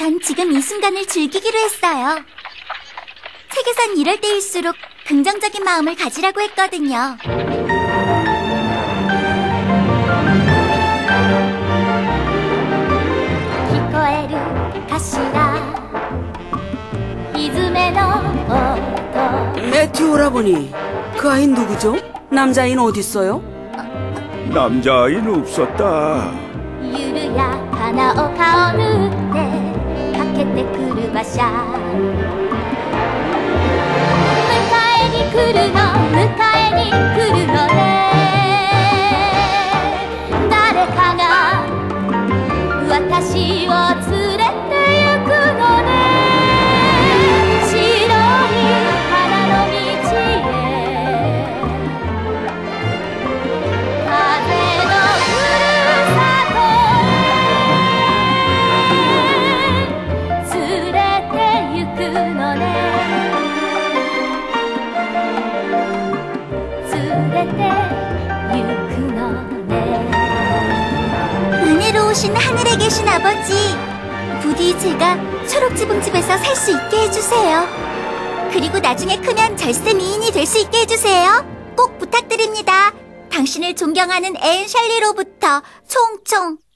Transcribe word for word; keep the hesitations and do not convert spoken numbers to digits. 전 지금 이 순간을 즐기기로 했어요. 책에선 이럴 때일수록 긍정적인 마음을 가지라고 했거든요. 매튜 오라버니, 그 아이 누구죠? 남자아이는 어딨어요? 남자아이는 없었다. 은혜로우신 하늘에 계신 아버지, 부디 제가 초록지붕집에서 살 수 있게 해주세요. 그리고 나중에 크면 절세 미인이 될 수 있게 해주세요. 꼭 부탁드립니다. 당신을 존경하는 앤 샬리로부터 총총.